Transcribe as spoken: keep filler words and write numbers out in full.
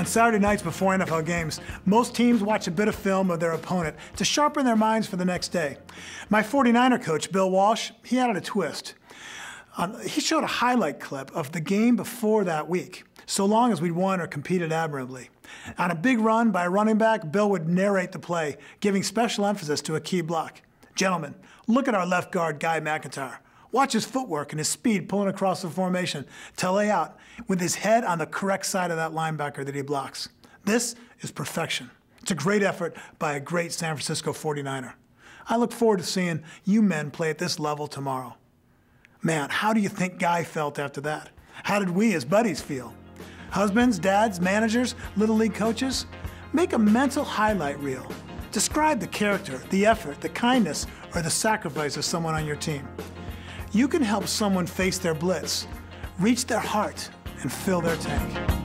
On Saturday nights before N F L games, most teams watch a bit of film of their opponent to sharpen their minds for the next day. My forty-niner coach, Bill Walsh, he added a twist. Um, he showed a highlight clip of the game before that week, so long as we'd won or competed admirably. On a big run by a running back, Bill would narrate the play, giving special emphasis to a key block. "Gentlemen, look at our left guard, Guy McIntyre. Watch his footwork and his speed pulling across the formation to lay out with his head on the correct side of that linebacker that he blocks. This is perfection. It's a great effort by a great San Francisco forty-niner. I look forward to seeing you men play at this level tomorrow." Man, how do you think Guy felt after that? How did we as buddies feel? Husbands, dads, managers, Little League coaches, make a mental highlight reel. Describe the character, the effort, the kindness, or the sacrifice of someone on your team. You can help someone face their blitz, reach their heart, and fill their tank.